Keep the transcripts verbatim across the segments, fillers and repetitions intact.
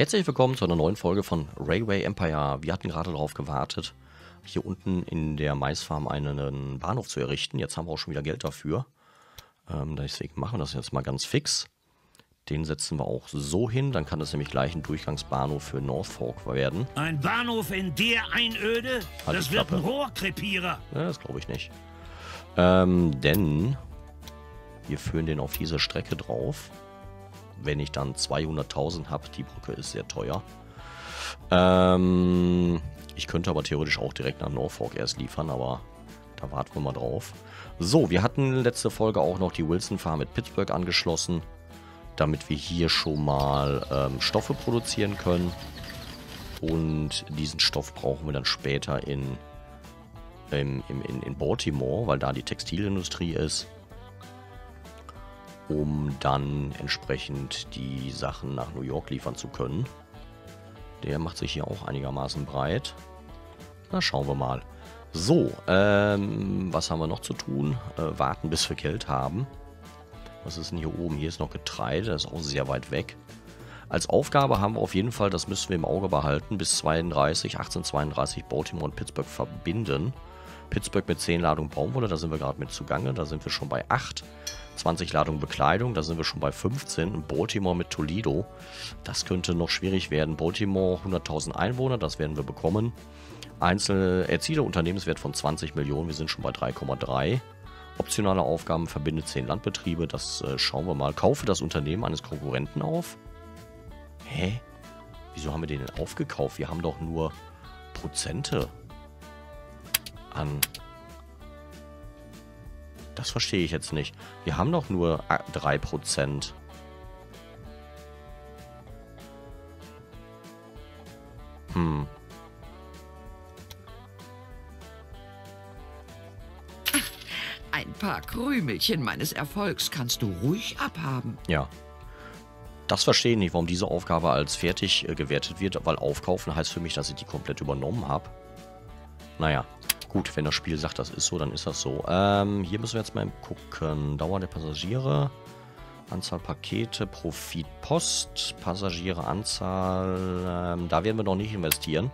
Herzlich willkommen zu einer neuen Folge von Railway Empire. Wir hatten gerade darauf gewartet, hier unten in der Maisfarm einen Bahnhof zu errichten. Jetzt haben wir auch schon wieder Geld dafür. Ähm, deswegen machen wir das jetzt mal ganz fix. Den setzen wir auch so hin. Dann kann das nämlich gleich ein Durchgangsbahnhof für Norfolk werden. Ein Bahnhof in der Einöde? Halt das wird ein Rohrkrepierer. Ja, das glaube ich nicht. Ähm, denn wir führen den auf diese Strecke drauf. Wenn ich dann zweihunderttausend habe, die Brücke ist sehr teuer. Ähm, ich könnte aber theoretisch auch direkt nach Norfolk erst liefern, aber da warten wir mal drauf. So, wir hatten letzte Folge auch noch die Wilson Farm mit Pittsburgh angeschlossen, damit wir hier schon mal ähm, Stoffe produzieren können. Und diesen Stoff brauchen wir dann später in, in, in, in Baltimore, weil da die Textilindustrie ist, um dann entsprechend die Sachen nach New York liefern zu können. Der macht sich hier auch einigermaßen breit. Na, schauen wir mal. So, ähm, was haben wir noch zu tun? Äh, warten, bis wir Geld haben. Was ist denn hier oben? Hier ist noch Getreide, das ist auch sehr weit weg. Als Aufgabe haben wir auf jeden Fall, das müssen wir im Auge behalten, bis zweiunddreißig, achtzehn zweiunddreißig Baltimore und Pittsburgh verbinden. Pittsburgh mit zehn Ladungen Baumwolle, da sind wir gerade mit zugange, da sind wir schon bei acht. zwanzig Ladungen Bekleidung, da sind wir schon bei fünfzehn. Und Baltimore mit Toledo, das könnte noch schwierig werden. Baltimore, hunderttausend Einwohner, das werden wir bekommen. Einzelne erziele Unternehmenswert von zwanzig Millionen, wir sind schon bei drei Komma drei. Optionale Aufgaben, verbinde zehn Landbetriebe, das äh, schauen wir mal. Kaufe das Unternehmen eines Konkurrenten auf. Hä? Wieso haben wir den denn aufgekauft? Wir haben doch nur Prozente an... Das verstehe ich jetzt nicht. Wir haben doch nur drei Prozent. Hm. Ein paar Krümelchen meines Erfolgs kannst du ruhig abhaben. Ja. Das verstehe ich nicht, warum diese Aufgabe als fertig äh, gewertet wird, weil aufkaufen heißt für mich, dass ich die komplett übernommen habe. Naja. Gut, wenn das Spiel sagt, das ist so, dann ist das so. Ähm, hier müssen wir jetzt mal gucken. Dauer der Passagiere, Anzahl Pakete, Profit, Post, Passagiere, Anzahl. Ähm, da werden wir noch nicht investieren.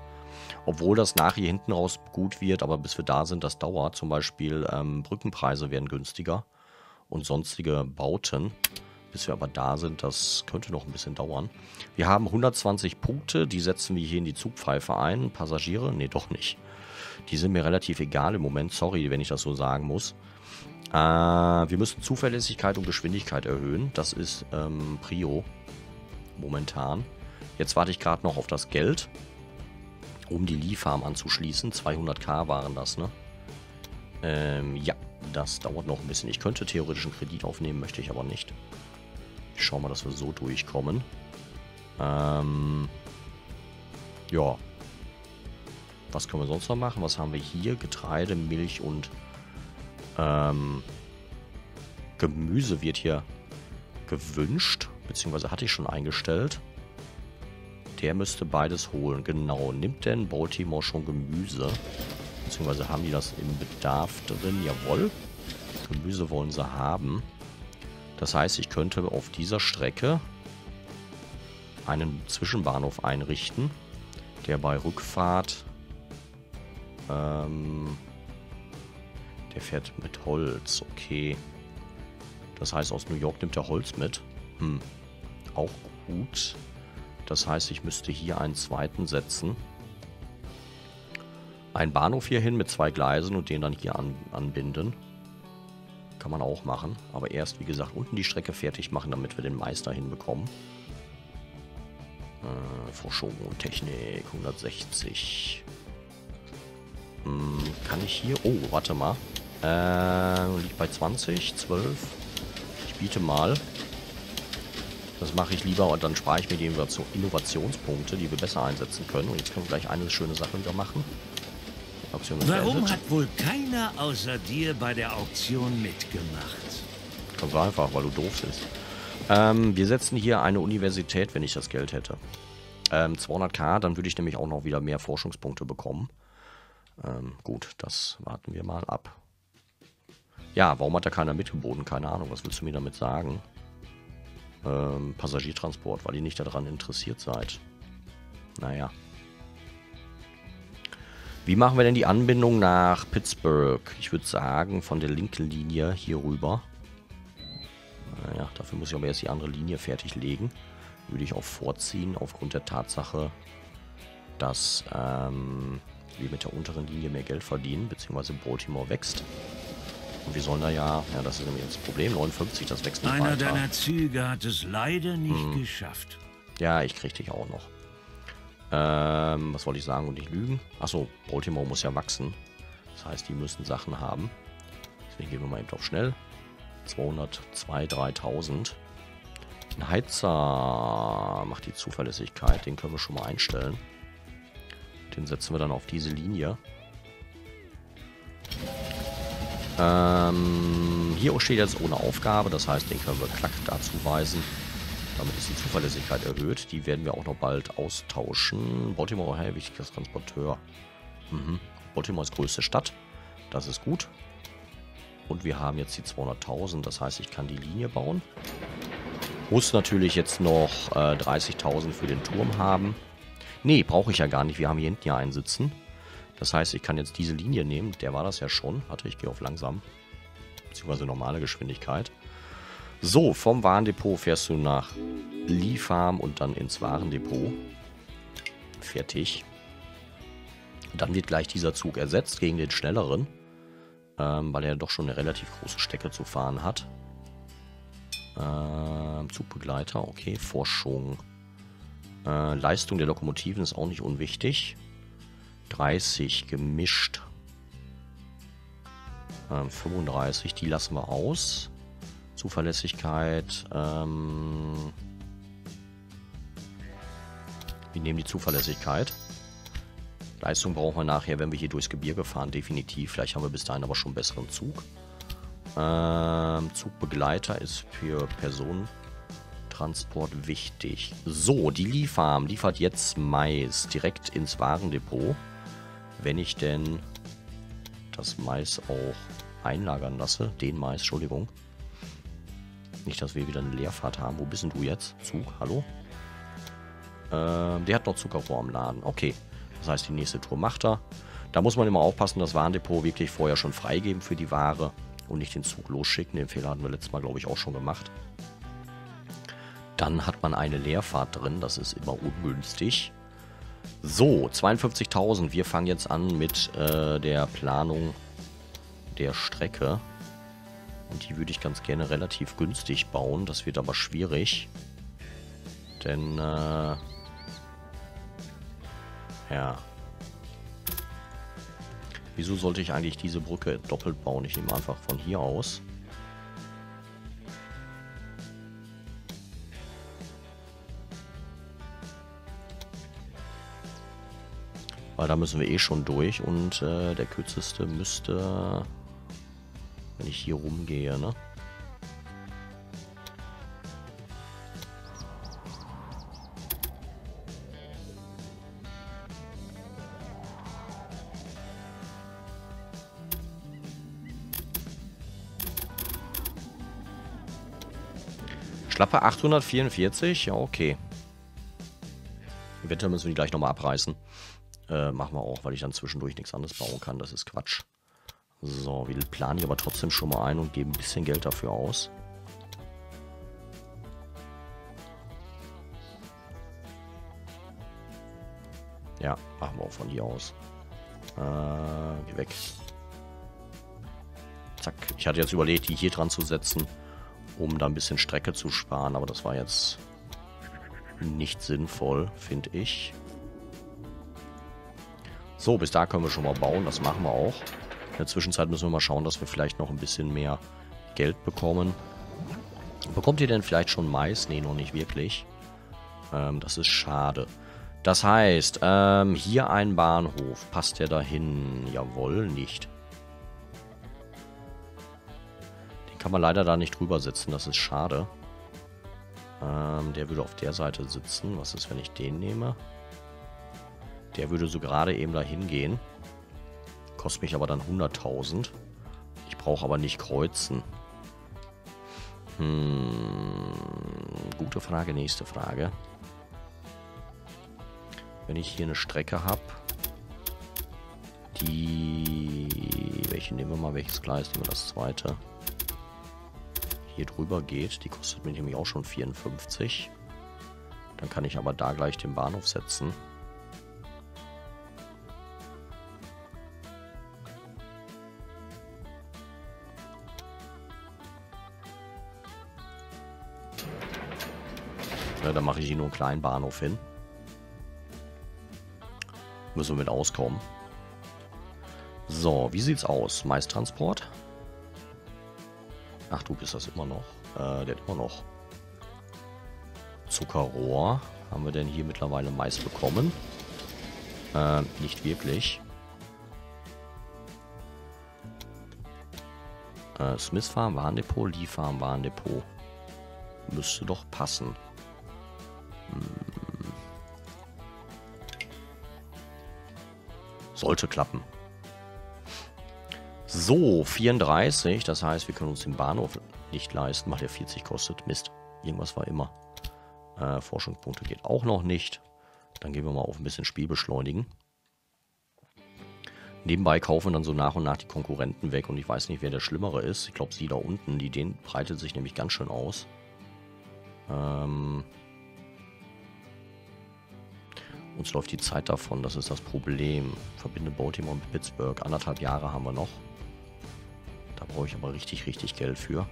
Obwohl das nachher hier hinten raus gut wird, aber bis wir da sind, das dauert. Zum Beispiel ähm, Brückenpreise werden günstiger und sonstige Bauten. Bis wir aber da sind, das könnte noch ein bisschen dauern. Wir haben hundertzwanzig Punkte, die setzen wir hier in die Zugpfeife ein. Passagiere? Nee, doch nicht. Die sind mir relativ egal im Moment. Sorry, wenn ich das so sagen muss. Äh, wir müssen Zuverlässigkeit und Geschwindigkeit erhöhen. Das ist ähm, Prio momentan. Jetzt warte ich gerade noch auf das Geld, um die Lee Farm anzuschließen. zweihunderttausend waren das, ne? Ähm, ja, das dauert noch ein bisschen. Ich könnte theoretisch einen Kredit aufnehmen, möchte ich aber nicht. Ich schaue mal, dass wir so durchkommen. Ähm, ja. Was können wir sonst noch machen? Was haben wir hier? Getreide, Milch und ähm, Gemüse wird hier gewünscht. Beziehungsweise hatte ich schon eingestellt. Der müsste beides holen. Genau. Nimmt denn Baltimore schon Gemüse? Beziehungsweise haben die das im Bedarf drin? Jawohl. Gemüse wollen sie haben. Das heißt, ich könnte auf dieser Strecke einen Zwischenbahnhof einrichten, der bei Rückfahrt... Ähm, der fährt mit Holz, okay. Das heißt, aus New York nimmt er Holz mit. Hm, auch gut. Das heißt, ich müsste hier einen zweiten setzen. Einen Bahnhof hier hin mit zwei Gleisen und den dann hier an, anbinden. Kann man auch machen. Aber erst, wie gesagt, unten die Strecke fertig machen, damit wir den Meister hinbekommen. Äh, Forschung und Technik, hundertsechzig... Kann ich hier... Oh, warte mal. Äh, liegt bei zwanzig, zwölf. Ich biete mal. Das mache ich lieber und dann spare ich mir die Innovationspunkte, die wir besser einsetzen können. Und jetzt können wir gleich eine schöne Sache wieder machen. Warum hat wohl keiner außer dir bei der Auktion mitgemacht? Ganz einfach, weil du doof bist. Ähm, wir setzen hier eine Universität, wenn ich das Geld hätte. Ähm, zweihunderttausend, dann würde ich nämlich auch noch wieder mehr Forschungspunkte bekommen. Ähm, gut, das warten wir mal ab. Ja, warum hat da keiner mitgeboten? Keine Ahnung, was willst du mir damit sagen? Ähm, Passagiertransport, weil ihr nicht daran interessiert seid. Naja. Wie machen wir denn die Anbindung nach Pittsburgh? Ich würde sagen, von der linken Linie hier rüber. Naja, dafür muss ich aber erst die andere Linie fertiglegen. Würde ich auch vorziehen, aufgrund der Tatsache, dass ähm, wir mit der unteren Linie mehr Geld verdienen, beziehungsweise Baltimore wächst. Und wir sollen da ja, ja, das ist nämlich das Problem, neunundfünfzig, das wächst nicht weiter. Einer deiner Züge hat es leider nicht hm. geschafft. Ja, ich krieg dich auch noch. Ähm, was wollte ich sagen und nicht lügen? Achso, Baltimore muss ja wachsen. Das heißt, die müssen Sachen haben. Deswegen gehen wir mal eben doch schnell. zweihundertzwei, dreitausend. Ein Heizer macht die Zuverlässigkeit. Den können wir schon mal einstellen. Den setzen wir dann auf diese Linie. Ähm, hier steht jetzt ohne Aufgabe. Das heißt, den können wir klack dazu weisen. Damit ist die Zuverlässigkeit erhöht. Die werden wir auch noch bald austauschen. Baltimore, hey, wichtiges Transporteur. Mhm. Baltimore ist größte Stadt. Das ist gut. Und wir haben jetzt die zweihunderttausend. Das heißt, ich kann die Linie bauen. Muss natürlich jetzt noch äh, dreißigtausend für den Turm haben. Nee, brauche ich ja gar nicht. Wir haben hier hinten ja einen sitzen. Das heißt, ich kann jetzt diese Linie nehmen. Der war das ja schon. Warte, ich gehe auf langsam. Beziehungsweise normale Geschwindigkeit. So, vom Warendepot fährst du nach Lee Farm und dann ins Warendepot. Fertig. Dann wird gleich dieser Zug ersetzt gegen den schnelleren. Ähm, weil er doch schon eine relativ große Strecke zu fahren hat. Ähm, Zugbegleiter, okay. Forschung. Äh, Leistung der Lokomotiven ist auch nicht unwichtig. dreißig gemischt. Ähm, fünfunddreißig, die lassen wir aus. Zuverlässigkeit. Ähm, wir nehmen die Zuverlässigkeit. Leistung brauchen wir nachher, wenn wir hier durchs Gebirge fahren, definitiv. Vielleicht haben wir bis dahin aber schon einen besseren Zug. Ähm, Zugbegleiter ist für Personentransport wichtig. So, die Lee Farm liefert jetzt Mais direkt ins Warendepot. Wenn ich denn das Mais auch einlagern lasse. Den Mais, Entschuldigung. Nicht, dass wir wieder eine Leerfahrt haben. Wo bist denn du jetzt? Zug, hallo? Ähm, der hat noch Zuckerrohr am Laden. Okay, das heißt, die nächste Tour macht er. Da muss man immer aufpassen, das Warendepot wirklich vorher schon freigeben für die Ware und nicht den Zug losschicken. Den Fehler hatten wir letztes Mal, glaube ich, auch schon gemacht. Dann hat man eine Leerfahrt drin. Das ist immer ungünstig. So, zweiundfünfzigtausend. Wir fangen jetzt an mit äh, der Planung der Strecke. Und die würde ich ganz gerne relativ günstig bauen. Das wird aber schwierig. Denn, äh... ja. Wieso sollte ich eigentlich diese Brücke doppelt bauen? Ich nehme einfach von hier aus. Weil da müssen wir eh schon durch. Und äh, der kürzeste müsste... Wenn ich hier rumgehe, ne? Schlappe achthundertvierundvierzig? Ja, okay. Eventuell müssen wir die gleich nochmal abreißen. Äh, machen wir auch, weil ich dann zwischendurch nichts anderes bauen kann. Das ist Quatsch. So, wir planen hier aber trotzdem schon mal ein und geben ein bisschen Geld dafür aus. Ja, machen wir auch von hier aus. Äh, geh weg. Zack. Ich hatte jetzt überlegt, die hier dran zu setzen, um da ein bisschen Strecke zu sparen, aber das war jetzt nicht sinnvoll, finde ich. So, bis da können wir schon mal bauen, das machen wir auch. In der Zwischenzeit müssen wir mal schauen, dass wir vielleicht noch ein bisschen mehr Geld bekommen. Bekommt ihr denn vielleicht schon Mais? Nee, noch nicht wirklich. Ähm, das ist schade. Das heißt, ähm, hier ein Bahnhof. Passt der dahin? Jawohl, nicht. Den kann man leider da nicht drüber setzen. Das ist schade. Ähm, der würde auf der Seite sitzen. Was ist, wenn ich den nehme? Der würde so gerade eben dahin gehen. Kostet mich aber dann hunderttausend. Ich brauche aber nicht kreuzen. Hm, gute Frage, nächste Frage. Wenn ich hier eine Strecke habe, die... Welche nehmen wir mal? Welches Gleis? Nehmen wir das zweite. Hier drüber geht. Die kostet mich nämlich auch schon vierundfünfzig. Dann kann ich aber da gleich den Bahnhof setzen. Ja, dann mache ich hier nur einen kleinen Bahnhof hin. Müssen wir mit auskommen. So, wie sieht's aus? Maistransport? Ach, du bist das immer noch. Äh, der hat immer noch. Zuckerrohr. Haben wir denn hier mittlerweile Mais bekommen? Äh, nicht wirklich. Äh, Smith Farm, Warndepot, Lee Farm, Warndepot. Müsste doch passen. Hm. Sollte klappen. So, vierunddreißig. Das heißt, wir können uns den Bahnhof nicht leisten. Macht ja vierzig kostet. Mist. Irgendwas war immer. Äh, Forschungspunkte geht auch noch nicht. Dann gehen wir mal auf ein bisschen Spiel beschleunigen. Nebenbei kaufen dann so nach und nach die Konkurrenten weg. Und ich weiß nicht, wer der Schlimmere ist. Ich glaube, sie da unten. Die den breitet sich nämlich ganz schön aus. Ähm... Uns läuft die Zeit davon, das ist das Problem. Verbinde Baltimore mit Pittsburgh. Anderthalb Jahre haben wir noch. Da brauche ich aber richtig, richtig Geld für.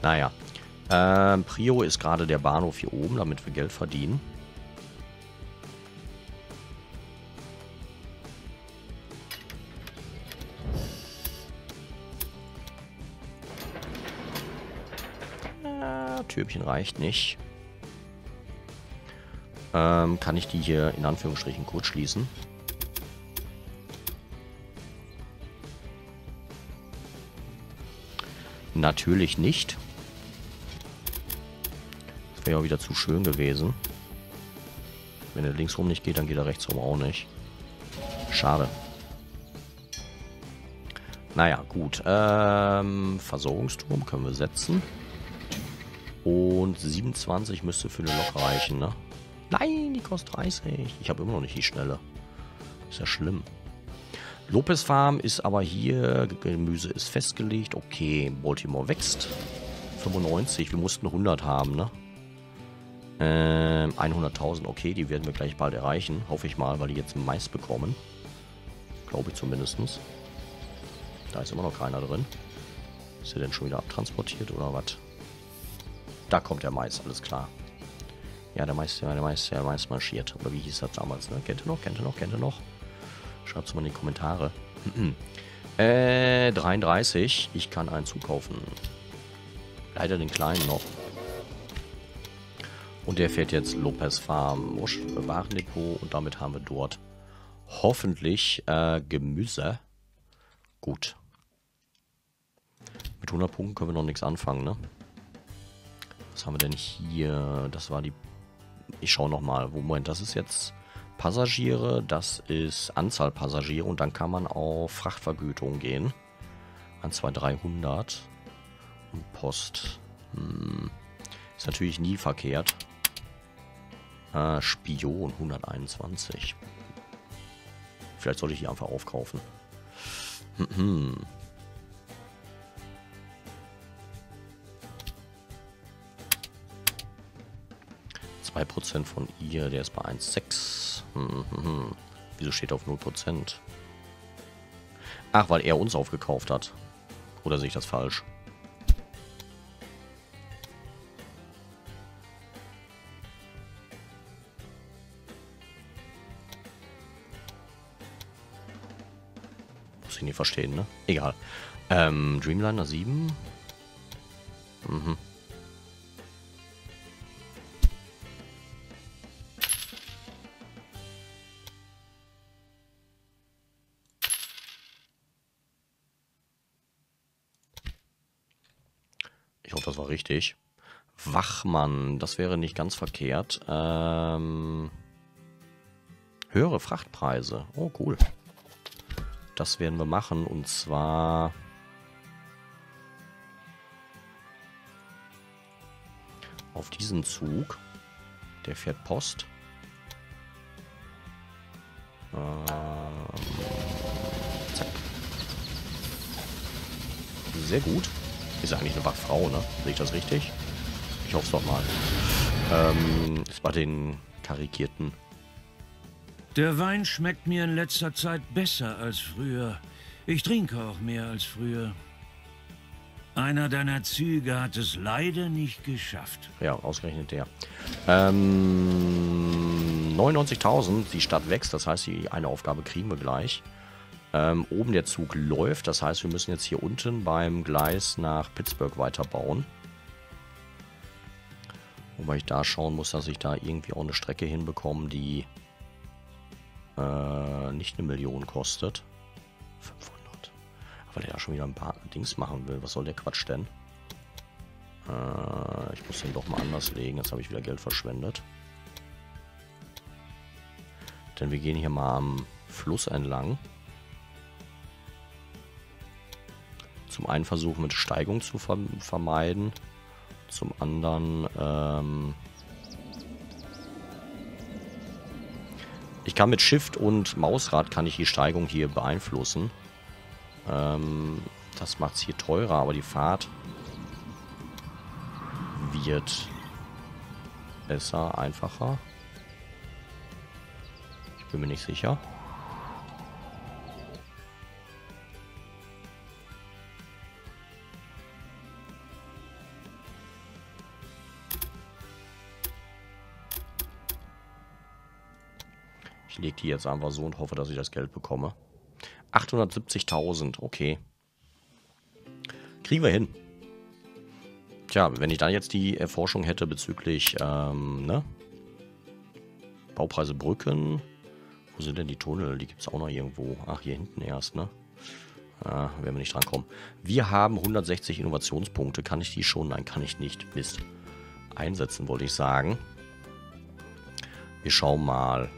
Naja. Ähm, Prio ist gerade der Bahnhof hier oben, damit wir Geld verdienen. Türbchen reicht nicht. Ähm, kann ich die hier in Anführungsstrichen kurz schließen? Natürlich nicht. Das wäre ja wieder zu schön gewesen. Wenn er links rum nicht geht, dann geht er rechts rum auch nicht. Schade. Naja, gut. Ähm, Versorgungsturm können wir setzen. Und siebenundzwanzig müsste für eine Lok reichen, ne? Nein, die kostet dreißig. Ich habe immer noch nicht die Schnelle. Ist ja schlimm. Lopez Farm ist aber hier. Gemüse ist festgelegt. Okay, Baltimore wächst. fünfundneunzig. Wir mussten hundert haben, ne? Ähm, hunderttausend. Okay, die werden wir gleich bald erreichen. Hoffe ich mal, weil die jetzt Mais bekommen. Glaube ich zumindest. Da ist immer noch keiner drin. Ist der denn schon wieder abtransportiert oder was? Da kommt der Mais, alles klar. Ja, der Mais, der Mais, der Mais marschiert. Oder wie hieß das damals, ne? Kennt ihr noch, kennt ihr noch, kennt ihr noch? Schreibt es mal in die Kommentare. äh, dreiunddreißig. Ich kann einen zukaufen. Leider den kleinen noch. Und der fährt jetzt Lopez Farm. Warendepot. Und damit haben wir dort hoffentlich äh, Gemüse. Gut. Mit hundert Punkten können wir noch nichts anfangen, ne? Was haben wir denn hier? Das war die... Ich schaue nochmal. Moment, das ist jetzt Passagiere. Das ist Anzahl Passagiere. Und dann kann man auf Frachtvergütung gehen. An zweihundert, dreihundert. Und Post. Hm. Ist natürlich nie verkehrt. Äh, Spion hunderteinundzwanzig. Vielleicht sollte ich die einfach aufkaufen. Hm, hm. zwei Prozent von ihr, der ist bei eins Komma sechs. Hm, hm, hm. Wieso steht er auf null Prozent? Ach, weil er uns aufgekauft hat. Oder sehe ich das falsch? Muss ich nicht verstehen, ne? Egal. Ähm, Dreamliner sieben. Mhm. Das war richtig. Wachmann, das wäre nicht ganz verkehrt. Ähm, höhere Frachtpreise. Oh, cool. Das werden wir machen und zwar auf diesen Zug. Der fährt Post. Ähm, zack. Sehr gut. Ist eigentlich eine Wachfrau, ne? Sehe ich das richtig? Ich hoffe es doch mal. Ähm, das war den karikierten. Der Wein schmeckt mir in letzter Zeit besser als früher. Ich trinke auch mehr als früher. Einer deiner Züge hat es leider nicht geschafft. Ja, ausgerechnet der. Ähm, neunundneunzigtausend, die Stadt wächst, das heißt, die eine Aufgabe kriegen wir gleich. Ähm, oben der Zug läuft, das heißt, wir müssen jetzt hier unten beim Gleis nach Pittsburgh weiterbauen. Wobei ich da schauen muss, dass ich da irgendwie auch eine Strecke hinbekomme, die äh, nicht eine Million kostet. fünfhundert. Weil der ja schon wieder ein paar Dings machen will. Was soll der Quatsch denn? Äh, ich muss den doch mal anders legen. Jetzt habe ich wieder Geld verschwendet. Denn wir gehen hier mal am Fluss entlang. Zum einen versuchen, mit Steigung zu vermeiden. Zum anderen... Ähm ich kann mit Shift und Mausrad kann ich die Steigung hier beeinflussen. Ähm, das macht es hier teurer, aber die Fahrt wird besser, einfacher. Ich bin mir nicht sicher. Ich lege die jetzt einfach so und hoffe, dass ich das Geld bekomme. achthundertsiebzigtausend, okay. Kriegen wir hin. Tja, wenn ich dann jetzt die Erforschung hätte bezüglich, ähm, ne? Baupreise Brücken. Wo sind denn die Tunnel? Die gibt es auch noch irgendwo. Ach, hier hinten erst, ne? Ah, werden wir nicht drankommen. Wir haben hundertsechzig Innovationspunkte. Kann ich die schon? Nein, kann ich nicht. Mist. Einsetzen, wollte ich sagen. Wir schauen mal.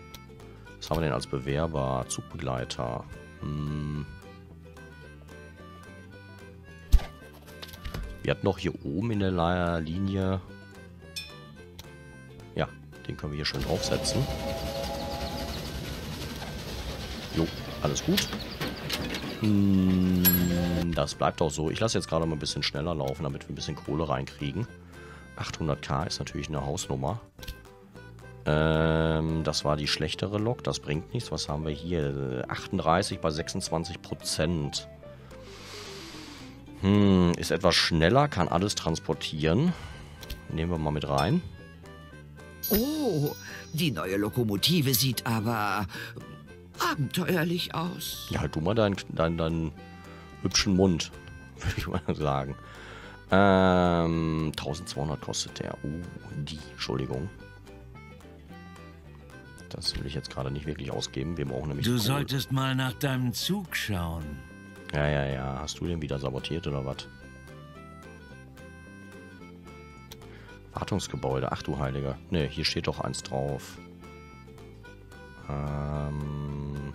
Was haben wir denn als Bewerber? Zugbegleiter. Hm. Wir hatten noch hier oben in der Linie. Ja, den können wir hier schön draufsetzen. Jo, alles gut. Hm, das bleibt auch so. Ich lasse jetzt gerade mal ein bisschen schneller laufen, damit wir ein bisschen Kohle reinkriegen. achthunderttausend ist natürlich eine Hausnummer. Ähm, das war die schlechtere Lok, das bringt nichts. Was haben wir hier? achtunddreißig bei sechsundzwanzig Prozent. Hm, ist etwas schneller, kann alles transportieren. Nehmen wir mal mit rein. Oh, die neue Lokomotive sieht aber abenteuerlich aus. Ja, halt du mal deinen, deinen, deinen hübschen Mund, würde ich mal sagen. Ähm, eintausendzweihundert kostet der. Oh, die, Entschuldigung. Das will ich jetzt gerade nicht wirklich ausgeben. Wir brauchen nämlich... Du solltest mal nach deinem Zug schauen. Ja, ja, ja. Hast du den wieder sabotiert oder was? Wartungsgebäude. Ach du Heiliger. Ne, hier steht doch eins drauf. Ähm...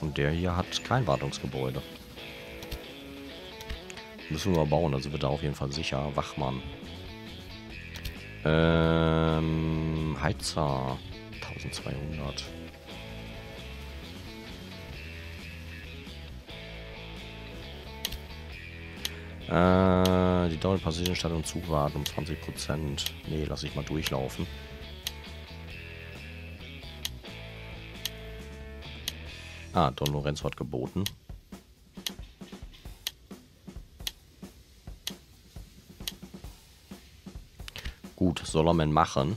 Und der hier hat kein Wartungsgebäude. Müssen wir bauen, also wird da auf jeden Fall sicher. Wachmann. Ähm, Heizer, eintausendzweihundert. Äh, die Dauer der Passagieren statt und Zug warten um zwanzig Prozent. Nee, lass ich mal durchlaufen. Ah, Don Lorenzo hat geboten. Gut, soll er man machen.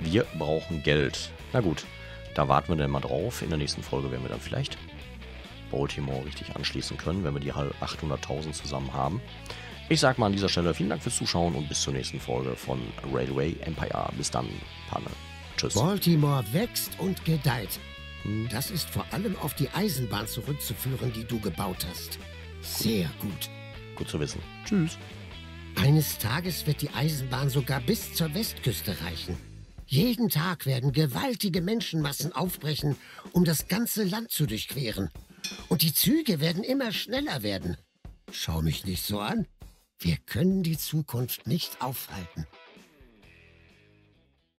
Wir brauchen Geld. Na gut, da warten wir dann mal drauf. In der nächsten Folge werden wir dann vielleicht Baltimore richtig anschließen können, wenn wir die achthunderttausend zusammen haben. Ich sag mal an dieser Stelle vielen Dank fürs Zuschauen und bis zur nächsten Folge von Railway Empire. Bis dann, Panne. Tschüss. Baltimore wächst und gedeiht. Das ist vor allem auf die Eisenbahn zurückzuführen, die du gebaut hast. Sehr gut. Gut zu wissen. Tschüss. Eines Tages wird die Eisenbahn sogar bis zur Westküste reichen. Jeden Tag werden gewaltige Menschenmassen aufbrechen, um das ganze Land zu durchqueren. Und die Züge werden immer schneller werden. Schau mich nicht so an. Wir können die Zukunft nicht aufhalten.